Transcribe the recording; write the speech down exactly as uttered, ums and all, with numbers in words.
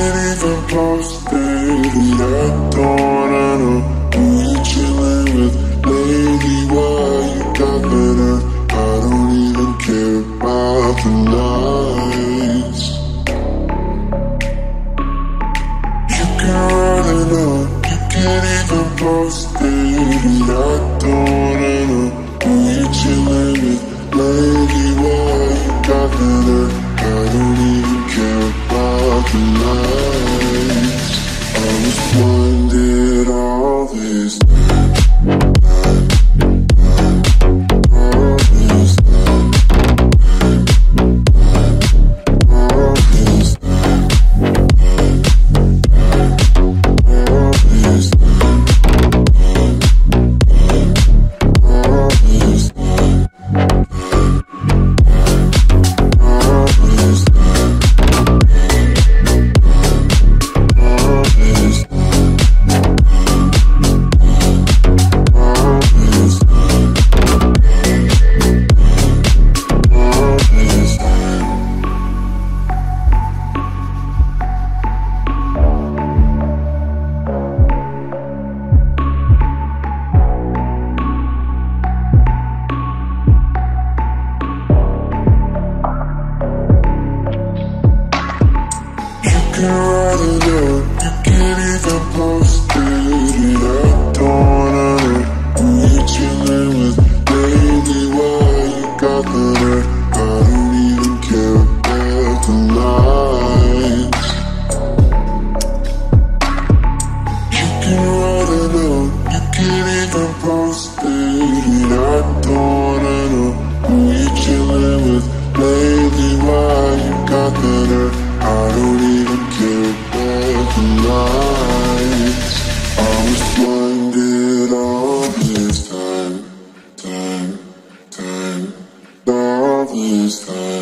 ain't even close, baby. I don't wanna know who you chillin' with lately. Why you coming in? I don't even care about the lights. You can run it on, you can't even close, baby. I don't wanna know who you chillin' with lately. Why you coming in? I don't even care. The lights. I was blinded all this time. You can write it down, you can't even post it. I don't wanna know who you chillin' with lately. Why you got the nerve? I don't even care about the lights. You can write it down, you can't even post it. I don't wanna know who you chillin' with lately. Why you got the nerve? I don't even care about the lights. I was blinded all this time, time, time, all this time.